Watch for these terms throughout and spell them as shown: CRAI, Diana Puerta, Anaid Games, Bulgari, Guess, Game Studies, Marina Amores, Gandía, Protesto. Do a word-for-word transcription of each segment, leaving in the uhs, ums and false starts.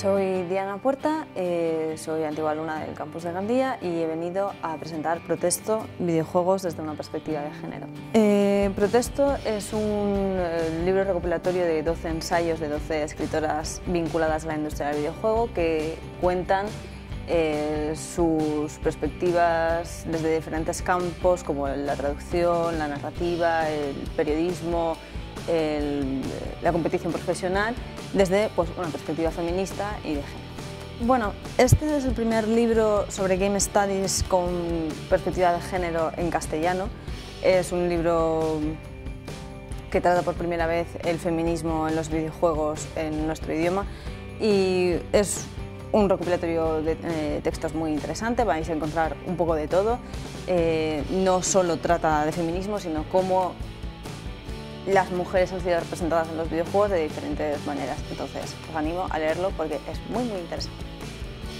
Soy Diana Puerta, eh, soy antigua alumna del campus de Gandía y he venido a presentar Protesto, videojuegos desde una perspectiva de género. Eh, Protesto es un eh, libro recopilatorio de doce ensayos de doce escritoras vinculadas a la industria del videojuego que cuentan eh, sus perspectivas desde diferentes campos como la traducción, la narrativa, el periodismo, El, la competición profesional desde pues, una perspectiva feminista y de género. Bueno, este es el primer libro sobre Game Studies con perspectiva de género en castellano. Es un libro que trata por primera vez el feminismo en los videojuegos en nuestro idioma y es un recopilatorio de eh, textos muy interesante, vais a encontrar un poco de todo. Eh, no solo trata de feminismo, sino cómo las mujeres han sido representadas en los videojuegos de diferentes maneras, entonces os animo a leerlo porque es muy muy interesante.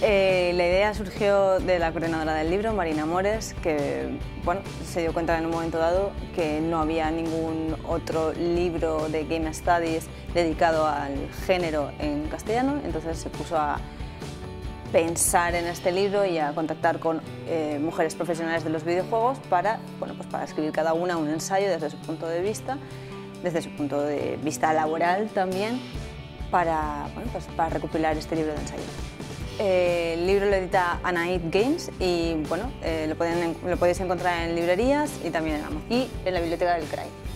Eh, la idea surgió de la coordinadora del libro, Marina Amores, que bueno, se dio cuenta en un momento dado que no había ningún otro libro de Game Studies dedicado al género en castellano, entonces se puso a pensar en este libro y a contactar con eh, mujeres profesionales de los videojuegos para, bueno, pues para escribir cada una un ensayo desde su punto de vista, desde su punto de vista laboral también, para, bueno, pues para recopilar este libro de ensayo. Eh, el libro lo edita Anaid Games y bueno, eh, lo, pueden, lo podéis encontrar en librerías y también en Amazon y en la biblioteca del C R A I.